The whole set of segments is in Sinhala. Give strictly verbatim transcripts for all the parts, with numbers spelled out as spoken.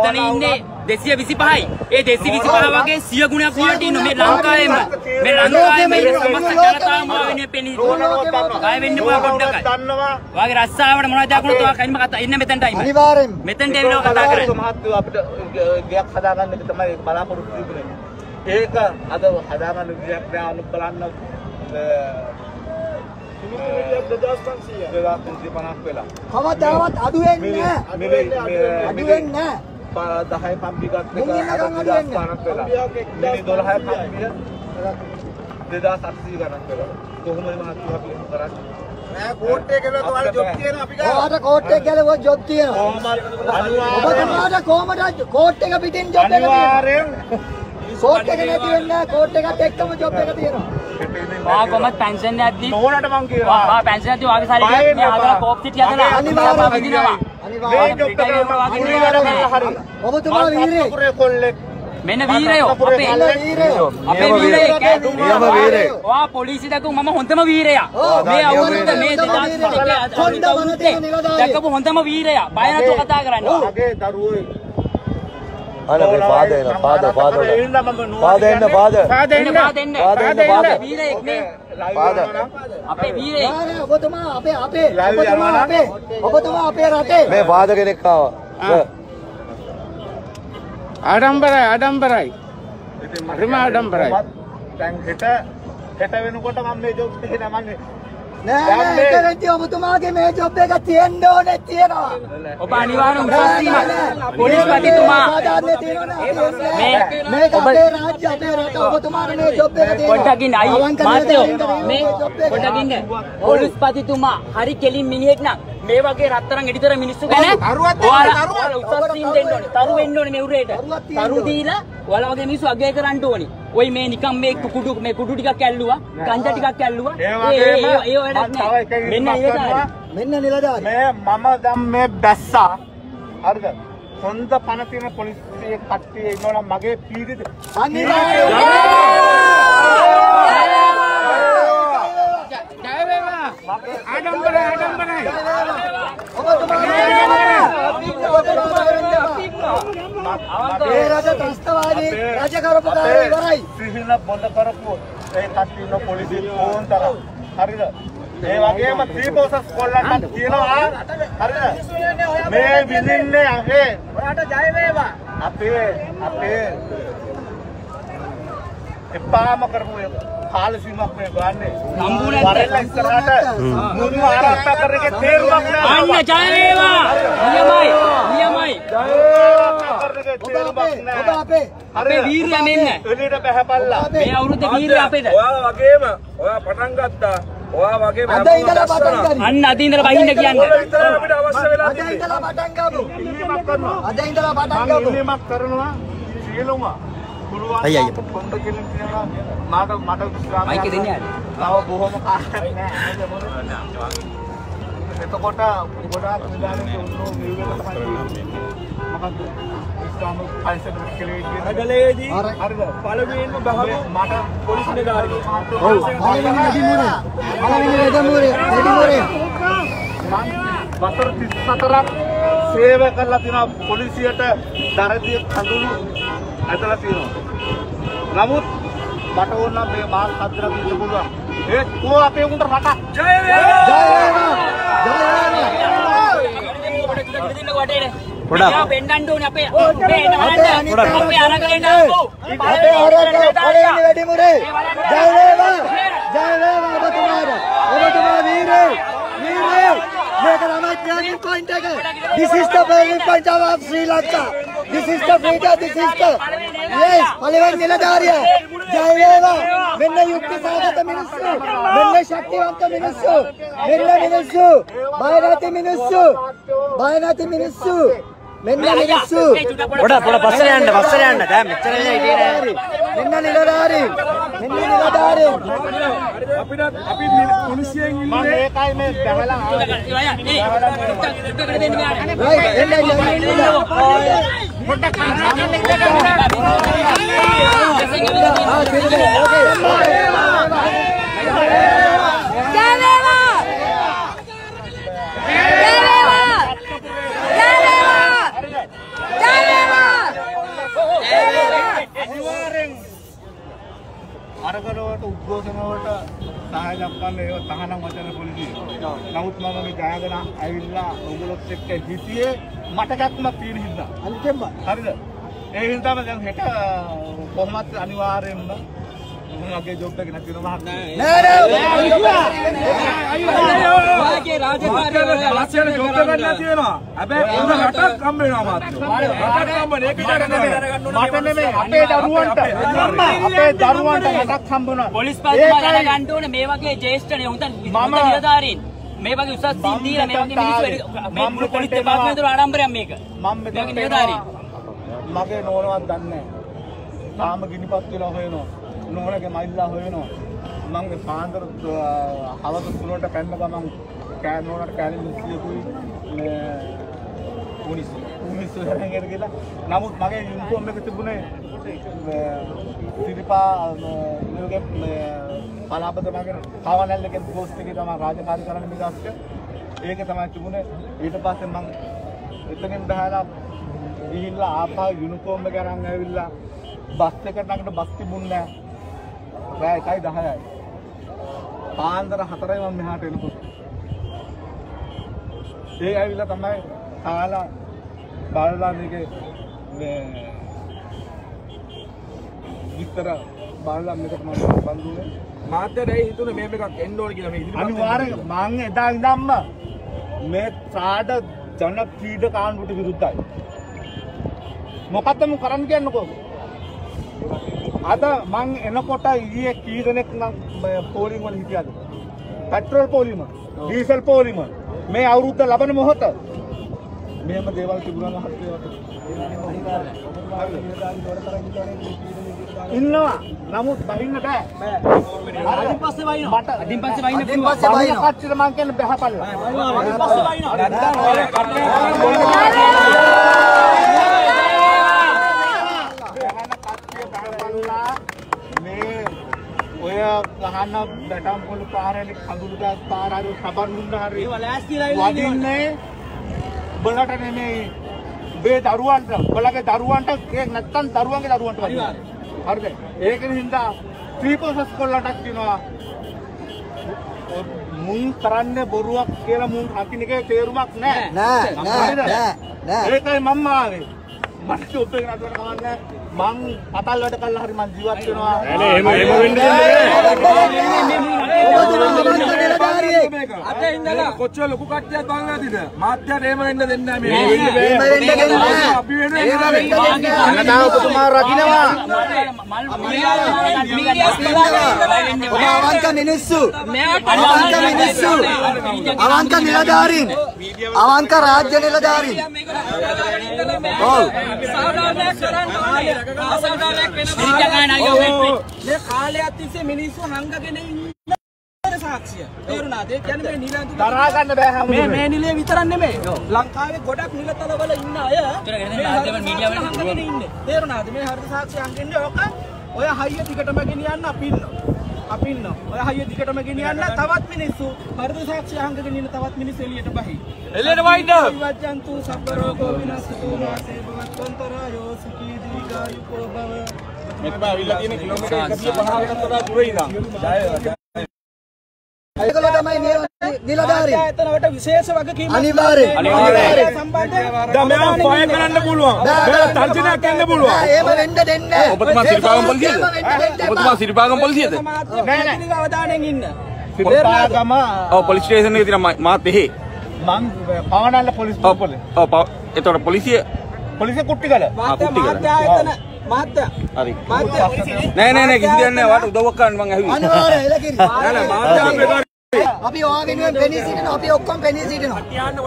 එතන ඉන්නේ දෙසිය විසිපහයි. ඒ දෙසිය විසිපහ වගේ සිය ගුණයක් වටින මේ ලංකාවේම මේ ලංකාවේම සමස්ත ජනතාව මාවෙන්නේ පෙනී ගාය වෙන්න පුළුවන් පොඩ්ඩක්. දන්නවා. වාගේ රස්සාවට මොනවද දාගුණ තව කයින්ම කතා ඉන්න මෙතෙන් ටයිම්. අනිවාර්යෙන්. මෙතෙන් ටයිම් එක කතා කරන්නේ. මහත්තු අපිට ගයක් හදාගන්න එක තමයි බලාපොරොත්තු වෙන්නේ. ඒක අද හදාගන්න විදියක් නෑ අනුත් බලන්න. දෙදාස් පන්සිය දෙදාස් පන්සිය පනහක් වෙලා. කවදාවත් අඩු වෙන්නේ නෑ. අඩු වෙන්නේ නෑ. Para dahai pambigat kita ada di panas pela, ini dolahai pambigat tidak saksi karena pela, tuh mulai mahasiswa pilih keras. Nah, kote kalau tuh ada jobti ya, apikah? Oh ada kote kalau buat jobti ya. Anuar, ada kau ada kote kalau bikin job ya. Anuar, kote kalau bikin na, kote kalau take kamu job ya katanya. Wah, kau mat pension ya di. Tuh ada bangkir. Wah, pension itu apa sahaja. Yang ada kopsit ya kan? Anuar, anuar. මේ ડોક્ટર අනිවාර්යයෙන්ම ඔබතුමා වීරයෙක් මෙන්න වීරයෝ අපේ වීරයෝ අපේ වීරයෙක් ඔයා පොලිසියට ගිහුව මම හොඳම වීරයා මේ අවුරුද්ද මේ දෙදාස් පහේ දැකපු හොඳම වීරයා බය නැතුව කතා කරන්න මගේ දරුවෝ අනේ මේ පාදේන පාද පාද පාදේන පාද පාදේන පාදේන පාදේන වීරයෙක් නේ අපේ වීරේ ඔබතුමා අපේ අපේ ඔබතුමා අපේ ඔබතුමා අපේ රටේ මේ වාද කෙනෙක් ආවා ආඩම්බරයි ආඩම්බරයි ඉතින් ආඩම්බරයි දැන් හෙට හෙට වෙනකොට මම මේ ජොබ් එකේ නමන්නේ නෑ ඒකෙන්දී ඔබතුමාගේ මේ ජොබ් එක තියෙන්න ඕනේ තියනවා ඔබ අනිවාර්යෙන් උපස්ථීම පොලිස්පතිතුමා මේ මේ අපේ රාජ්‍ය අපේ රට ඔබතුමාගේ මේ ජොබ් එක තියෙනවා පොඩ්ඩකින් අයි මාත්‍යෝ මේ පොඩ්ඩකින් පොලිස්පතිතුමා හරි කෙලින් මිනිහෙක් නම් මේ වගේ රත්තරන් එඩිතර මිනිස්සු ගැන ඔයාලා උපස්ථීම දෙන්න ඕනේ තරු වෙන්න ඕනේ මේ උරේට තරු දීලා ඔයාලා වගේ මිනිස්සු අගය කරන්න ඕනේ ඔයි මේ නිකම් මේ කුඩු මේ කුඩු ටිකක් ඇල්ලුවා ගංජා ටිකක් ඇල්ලුවා ඒ ඒ වැඩක් නෑ මෙන්න නිලධාරි මෙන්න නිලධාරි මේ මම දැන් මේ බැස්සා හරිද හොඳ පණ තියෙන පොලිසිය කට්ටිය ඉන්නවනම් මගේ පීඩිත සිහින බොඳ කරපු ඒ කට්ටියන පොලිසිය ෆෝන් තරම් හරිද ඒ වගේම ත්‍රිපෝසස් කොල්ලන්ට කියනවා හරිද මේ විඳින්නේ අහේ ඔයාට ජය වේවා අපේ අපේ එපාම කරමු ඒක කාල සීමාවක් මේ ගන්නේ සම්පූර්ණ කරලා ඉස්සරහට මුළු ආරක්ෂා කරගෙන තේරුමක් නැහැ අන්න ජය වේවා නියමයි නියමයි ජය වේවා කරගෙන තේරුමක් නැහැ ඔබ අපේ අපේ වීරය මෙන්න එළියට බහපල්ලා මේ අවුරුද්දේ වීරය අපේද ඔයා වගේම ඔයා පටන් ගත්තා ඔයා වගේම අද ඉඳලා පටන් ගන්න අන්න අද ඉඳලා බහින්න කියන්නේ අපිට අවශ්‍ය වෙලා අද ඉඳලා පටන් ගමු අද ඉඳලා පටන් ගමු ඉල්ලීමක් කරනවා සියලුම පුළුවන් කොන්ට කෙලින් තියනවා මාට මාට විශ්වාස මයික් දෙන්නේ ආව බොහොම කාර්යයක් නෑ එතකොට ගොඩාක් විලාසෙ උන්ව වීව් එකට පයින් මොකද ඉස්කාම පයිසෙන් කෙලෙන්නේ අගලේදී හරිද පළවෙනිම බහම මට පොලිස් නිලධාරිය ඔව් පළවෙනි දෙමුරේ දෙමුරේ වසර තිස් හතරක් සේවය කරලා තිනවා පොලිසියට දරදී කඳුළු ඇතලා තිනවා නමුත් මට ඕන නම් මේ මාල් හතරක් ඉන්න පුළුවන් ඒ කෝ අපේ උන්ට රටක් ජය වේවා ජය වේවා ජය වේවා Udah. Pendan dong apa? Pendan ada. Apa yang ada kalian tahu? Ada orang kalian ini di murid. Jaileva, Jaileva, betul ada. Betul ada ini, ini. Mereka ramai jaring point aja. This is the burning point of Sri Lanka. This is the freedom. This is the yes. Paliwan niladariya. Jaileva. Minna yukti sahaja minusu. Minna shakti wanta minusu. Minna minusu. Bayanati minusu. Bayanati minusu. මෙන්න මිනිස්සු පොඩ පොඩ පස්සට යන්න පස්සට යන්න දැන් මෙච්චර වෙලා හිටියේ නෑ මෙන්න නිලධාරි මෙන්න නිලධාරි අපිට අපි මිනිස්සුන් ඉන්නේ මම ඒකයි මේ බැලලා ආවේ Jangan කාරකරවට උද්ඝෝෂණවලට සහාය දක්වන්නේ ඒව තහනම් වචන පොලිසිය. නමුත් මම මේ ගාගෙන ඇවිල්ලා ඔයගොල්ලොත් එක්ක හිටියේ මට ගැක්මක් තියෙන හින්දා. අනිකෙන්ම හරිද? ඒ හින්දාම දැන් හෙට කොහොමවත් අනිවාර්යෙන්ම මම අගේ ජොබ් එක නැතිවෙන්න මහත් නෑ. නෑ මේ වගේ උසස් සීන් දීලා Nora ke mailla hoyeno, mang ke panthar hawa to sunota penna ka mang ka nora kali misiye kui me unis unis hengere gela, namuth mage uniform ekak tibune siripa nege palapata mage hawanal ekak post ekak thama rajakaari karanne me daske, eka thama tibune, ඊට පස්සේ mang එතනින් බහලා ගිහිල්ලා ආපහු uniform එක අරන් ඇවිල්ලා බස් එකට නැගිට බස් තිබුණ නෑ Baik, kayak dah ya. Panter hatarai mam mehati itu. Jadi ayo kita tambah salah, barulah nih ke, dikter barulah mereka kemarin bantuin. Mata deh itu nih mereka kendor gitu. Anu orang mangnya dah enggak mah. Mereka ada jangan feed kan buat dirutai. Mau katanya mau keran kian kok. Ada mang enakota ini kiri neng polimer hitian, petrol polimer, diesel polimer, me aurutnya lapan mohta, me emang dewal tiburan hati orang. Inna, namu bahin ada. Adim pasti bahin, adim pasti bahin, adim pasti bahin. Pasti mangkin berapa lah? Adim pasti bahin. Kahana betam polu pahare ni khadul ka pahare khabar munda hari wadin ne belatane me be daruan ta balage daruan ta ek nattan daruan ge daruan ta haride ek hinda triposos kollatak dinawa mun karanne boruwak kiyala mun hatinike terumak ne ne ne ne ekai mamma aave mata job ekak nattuwata kamanne mang patal weda kalla hari man jeewath wenawa ane ehema ehema wenna අද ඉඳලා කොච්චර ලොකු කට්ටියක් බලලා දිද මාත්‍යට එහෙම වෙන්න දෙන්නේ නැහැ මේ එහෙම වෙන්න දෙන්නේ නැහැ අපි වෙන කනදාව පුතුමා රකින්නවා මීඩියාස් බලලා අවංක මිනිස්සු අවංක මිනිස්සු අවංක නිලධාරීන් අවංක රාජ්‍ය නිලධාරීන් ඔව් සාමාන්‍යයක් කරන්න ආසාවක් වෙනවා මේ කාලයක් තිස්සේ මිනිස්සු හංගගෙන ඉන්නේ साक्षी तेरुना दे කියන්නේ මේ නිල අඳුර දරා ගන්න බෑ හැමෝම මේ මේ නිලේ විතරක් නෙමෙයි ලංකාවේ ගොඩක් නිල තලවල ඉන්න අය මේ මීඩියා වලින් ඉන්නේ තේරුණාද මේ හරිද සාක්ෂි අංගෙන්නේ ඔක ඔය හයිය දිගටම ගෙනියන්න අපි ඉන්නවා අපි ඉන්නවා ඔය හයිය දිගටම ගෙනියන්න තවත් මිනිස්සු හරිද සාක්ෂි අංගෙන්නේ ඉන්න තවත් මිනිස්සු එළියට බහි එළියට වයින්ද විවජ්ජන්තු සබ්බ රෝගෝ විනස්සතු වාසේ භවන්තරයෝ සුඛී දීගායුකෝ භව මෙතන අවිල්ලා තියෙන කිලෝමීටර් එකසිය පනහකට වඩා දුර ඉඳන් ඒකල තමයි නිලධාරීන් ආයතනවලට විශේෂ වගකීමක් අනිවාර්යෙන් අනිවාර්යෙන් සම්බන්ධයෙන් දැන් මෙයා ෆයර් කරන්න පුළුවන් මෙයා තර්ජනයක් කරන්න පුළුවන් එහෙම වෙන්න දෙන්නේ නැහැ ඔබතුමා සිරිපාගම් පොලිසියද ඔබතුමා සිරිපාගම් පොලිසියද නෑ නෑ නිල අවධානයෙන් ඉන්න සිරිපාගම ඔව් පොලිස් ස්ටේෂන් එකේ තියෙන මාත් එහි මං පවනල්ල පොලිස් පොලේ ඔව් එතකොට පොලිසිය පොලිසිය කුට්ටිගල මාත් ආයතන Mata. Hari. Mata. Nai nai nai kisi dia nai wadu doakan bang Awi. Anu ada lagi. Nai mata apa lagi? Abi orang ini penisirin, abi okam penisirin.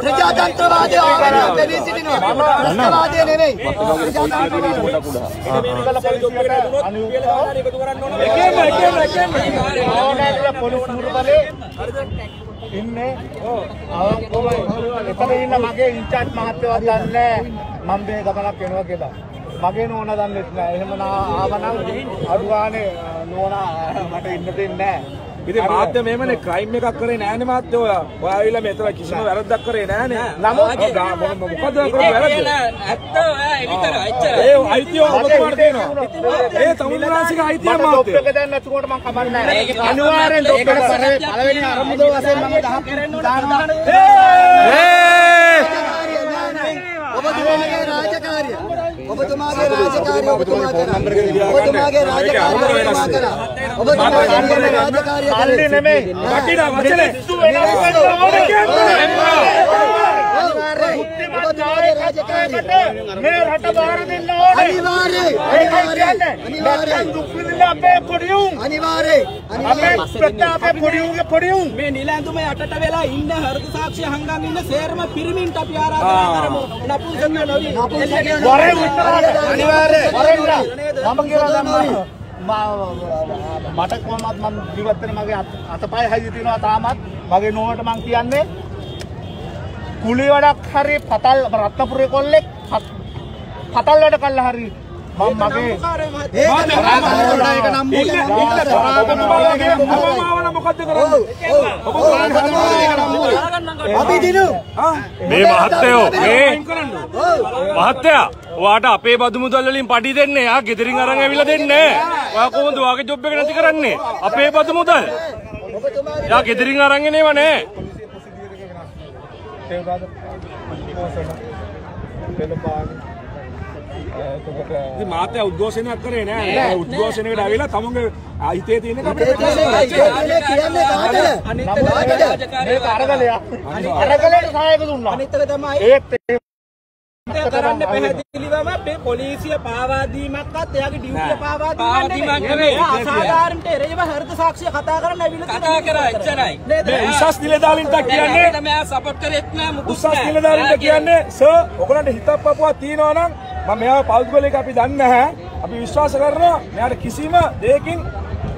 Kerja jantan ada orang penisirin. Kerja ada ini. Kemana kemana kemana. Orang ada polis murbale. Inne. Awang boleh. Kita ini makai incat mahatwa janne. Mambe kemana kenapa kita. මගේ නෝනා දන්නේ නැහැ. එහෙම ආවනම් අරුවානේ නෝනා මට ඉන්න දෙන්නේ නැහැ. ඉතින් මාධ්‍ය මෙහෙමනේ ක්‍රයිම් එකක් කරේ නෑනේ මාධ්‍ය ඔයා. ඔයා ඇවිල්ලා මෙතන කිසිම වැරද්දක් කරේ නෑනේ. නමුත් මොකද කරේ වැරද්ද? ඇත්ත ඔයා එලිතර ඇච්චර. ඒ අයිතිය ඔබතුමාට දෙනවා. ඒ තමුන්නාසික අයිතිය මාධ්‍ය. ඔබ එක දැන් නැතුනට මම කමන්නේ නෑ. අනිවාර්යෙන් ඔබ පළවෙනි අරමුදෝ වශයෙන් මම දහක් කරන්න ඕන. ඔබතුමාගේ රාජකාරිය ඔබතුමාගේ ඔබතුමාගේ රාජකාරිය මා කරා ඔබතුමාගේ රාජකාරිය කල්ලි නෙමෙයි වටිනා වචනේ ඔබතුමාගේ රාජකාරියට මේ රට බාර දෙන්න ඕනේ අනිවාර්යයි අනිවාර්යයි දුක් විඳින්න අපේ පොඩියුන් අනිවාර්යයි අපේ ප්‍රත්‍යාපේ පොඩියුන්ගේ පොඩියුන් මේ නිලැඳුම යටට වෙලා ඉන්න හෘද සාක්ෂිය හංගන් ඉන්න සේරම පිරිමින්ට අපි ආරාධනා කරමු නපුල්සන් නවී නපුල්සන් අනිවාර්යයෙන් මම කියලා දන්නවා මට කොහොමවත් මම ජීවත් වෙන මගේ අතපය හැදි තිනවා තාමත් මගේ නෝනට මං කියන්නේ කුලි වැඩක් හරි පතල් රත්නපුරේ කොල්ලෙක් පතල් වැඩ කළා හරි මම මගේ ඒක නම් මොකද මොකද කරන්නේ අපි දිනු මේ මහත්තයෝ මේ මහත්තයා ඔයාට අපේ බදු මුදල් වලින් පඩි දෙන්නේ එයා ගෙදරින් අරන් ඇවිල්ලා දෙන්නේ ඔයා කොහොමද ඔයාගේ ජොබ් එක නැති කරන්නේ අපේ බදු මුදල් එයා ගෙදරින් අරන් එනේව නේ ඉතින් මාතේ උද්ඝෝෂණයක් කරේ නෑ උද්ඝෝෂණයකට ඇවිල්ලා තමුන්ගේ හිතේ තියෙන එක අපිට කියන්නේ කාටද මේක අරගලයා අරගලයට සහායක දුන්නා අනිත් එක තමයි ඒත් කරන්න පැහැදිලිවම මේ පොලිසිය පාවා දීමක්වත් එයාගේ ඩියුටිය පාවා දීමක් නෙවෙයි අසාධාරණට එරෙහිව හෘද සාක්ෂිය කතා කරන්න ඇවිල්ලා කතා කරා එච්චරයි මේ උසස් නිලධාරීන්ට කියන්නේ මම සපෝට් කරෙත් නෑ මුකුත් උසස් නිලධාරීන්ට කියන්නේ සර් ඔයගලන්ට හිතක් පපුවක් තියෙනවා නම් මම මෙයාව පෞද්ගලිකව අපි දන්නේ නැහැ අපි විශ්වාස කරනවා මෙයාට කිසිම දෙයකින්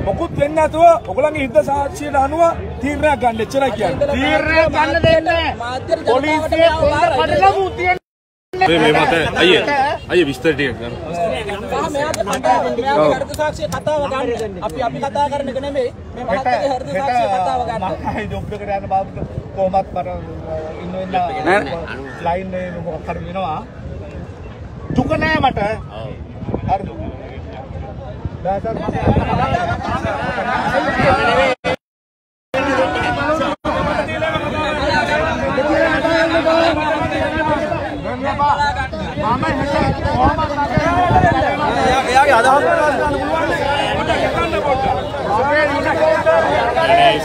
මොකුත් වෙන්නේ නැතුව ඔයගලන්ගේ හිත සාක්ෂියට අනුව තීරණයක් ගන්න එච්චරයි කියන්නේ තීරණය ගන්න දෙන්නේ නැහැ පොලිසිය කොහෙන්ද කඩලමු තියන්නේ මේ මතය අයියේ අයියේ විස්තර ටිකක් ගන්න. මෙයාගේ හෘද සාක්ෂිය කතාව ගන්න. අපි අපි කතා කරන එක නෙමෙයි. මේ මහත්තයාගේ හෘද සාක්ෂිය කතාව ගන්න. මම ජොබ් එකට යන බාබුට කොහොමත් මට ඉන්න වෙන්න ෆ්ලයින් නේ මොකක් හරි වෙනවා. දුක නෑ මට. හරිද? දැන් සර්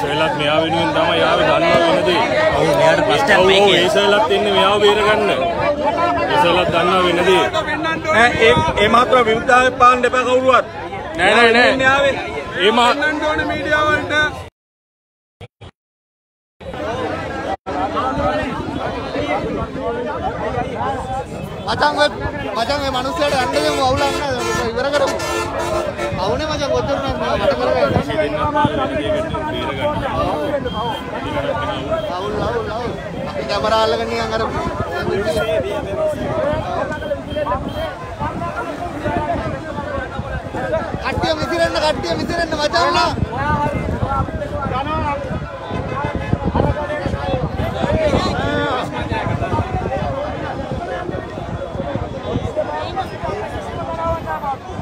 සෙලත් මෙයා වෙනුවෙන් තමයි ආවේ ගන්නවා වෙනදී. ඔව් මෙයාට ප්‍රශ්නයක් මේකේ. ඔව් ඒ සෙලත් ඉන්නේ මෙයාව බේර ගන්න. ඒ සෙලත් ගන්නවා වෙනදී. ඈ ඒ ඒ මහත්තයා විරුද්ධාවේ පාන්න එපා කවුරුවත්. නෑ නෑ නෑ. මෙයා ආවේ. ඒ මහන්නන්න ඕනේ මීඩියා වලට. මචංවත් මචං මේ මිනිස්සුන්ට අඬගෙන අවුල ගන්න ඉවර කරමු. අවුනේ මචං ඔච්චරනම් මට කරගන්න. අවුල් අවුල් අවුල්. අපි කැමරා අල්ලගෙන නිකන් අර කට්ටිය විසිරෙන්න කට්ටිය විසිරෙන්න මචංලා. Come on.